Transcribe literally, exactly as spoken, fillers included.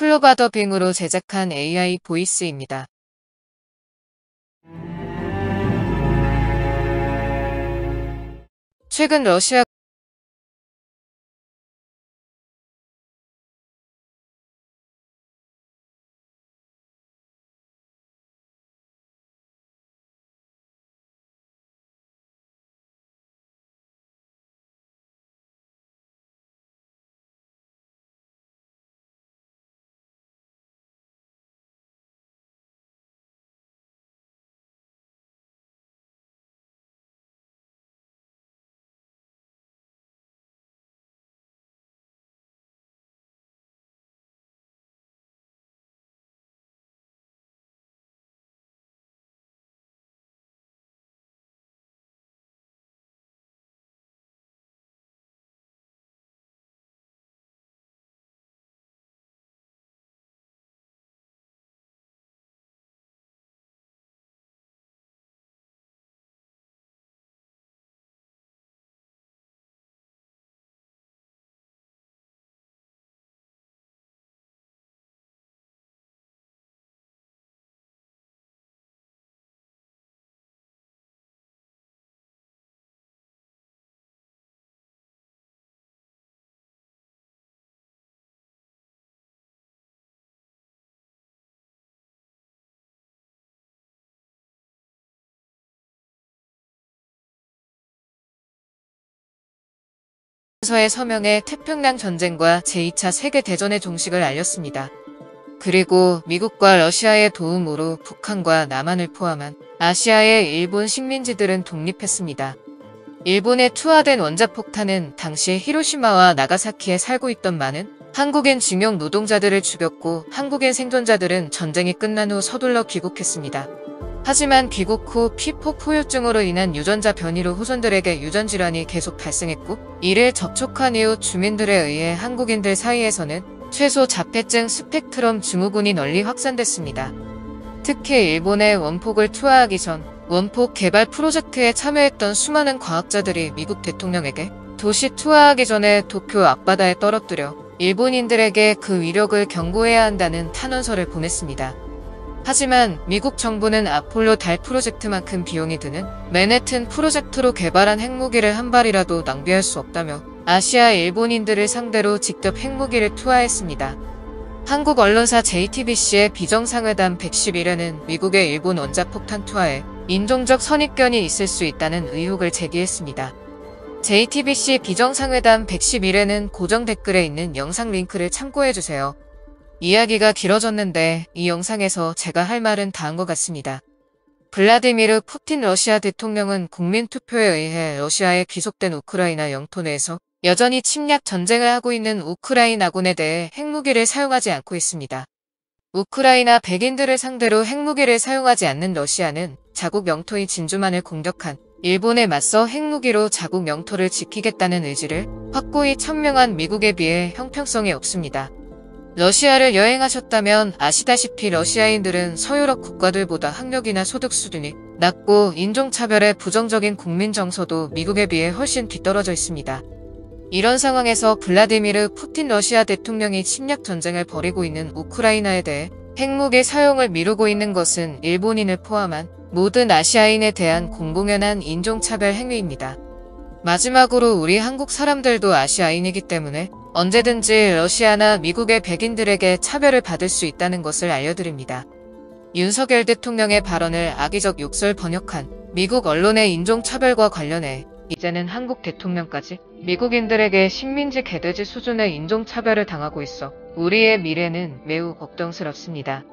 클로바더빙으로 제작한 에이아이 보이스입니다. 최근 러시아 서의 서명에 태평양 전쟁과 제이 차 세계대전의 종식을 알렸습니다. 그리고 미국과 러시아의 도움으로 북한과 남한을 포함한 아시아의 일본 식민지들은 독립했습니다. 일본에 투하된 원자폭탄은 당시 히로시마와 나가사키에 살고 있던 많은 한국인 징용 노동자들을 죽였고 한국인 생존자들은 전쟁이 끝난 후 서둘러 귀국했습니다. 하지만 귀국 후 피폭 후유증으로 인한 유전자 변이로 후손들에게 유전질환이 계속 발생했고 이를 접촉한 이후 주민들에 의해 한국인들 사이에서는 최소 자폐증 스펙트럼 증후군이 널리 확산됐습니다. 특히 일본에 원폭을 투하하기 전 원폭 개발 프로젝트에 참여했던 수많은 과학자들이 미국 대통령에게 도시 투하하기 전에 도쿄 앞바다에 떨어뜨려 일본인들에게 그 위력을 경고해야 한다는 탄원서를 보냈습니다. 하지만 미국 정부는 아폴로 달 프로젝트만큼 비용이 드는 맨해튼 프로젝트로 개발한 핵무기를 한 발이라도 낭비할 수 없다며 아시아 일본인들을 상대로 직접 핵무기를 투하했습니다. 한국 언론사 제이티비씨의 비정상회담 백십일에는 미국의 일본 원자폭탄 투하에 인종적 선입견이 있을 수 있다는 의혹을 제기했습니다. 제이티비씨 비정상회담 백십일에는 고정 댓글에 있는 영상 링크를 참고해주세요. 이야기가 길어졌는데 이 영상에서 제가 할 말은 다 한 것 같습니다. 블라디미르 푸틴 러시아 대통령은 국민투표에 의해 러시아에 귀속된 우크라이나 영토 내에서 여전히 침략 전쟁을 하고 있는 우크라이나군에 대해 핵무기를 사용하지 않고 있습니다. 우크라이나 백인들을 상대로 핵무기를 사용하지 않는 러시아는 자국 영토인 진주만을 공격한 일본에 맞서 핵무기로 자국 영토를 지키겠다는 의지를 확고히 천명한 미국에 비해 형평성이 없습니다. 러시아를 여행하셨다면 아시다시피 러시아인들은 서유럽 국가들보다 학력이나 소득 수준이 낮고 인종차별의 부정적인 국민 정서도 미국에 비해 훨씬 뒤떨어져 있습니다. 이런 상황에서 블라디미르 푸틴 러시아 대통령이 침략 전쟁을 벌이고 있는 우크라이나에 대해 핵무기 사용을 미루고 있는 것은 일본인을 포함한 모든 아시아인에 대한 공공연한 인종차별 행위입니다. 마지막으로 우리 한국 사람들도 아시아인이기 때문에 언제든지 러시아나 미국의 백인들에게 차별을 받을 수 있다는 것을 알려드립니다. 윤석열 대통령의 발언을 악의적 욕설 번역한 미국 언론의 인종차별과 관련해 이제는 한국 대통령까지 미국인들에게 식민지 개돼지 수준의 인종차별을 당하고 있어 우리의 미래는 매우 걱정스럽습니다.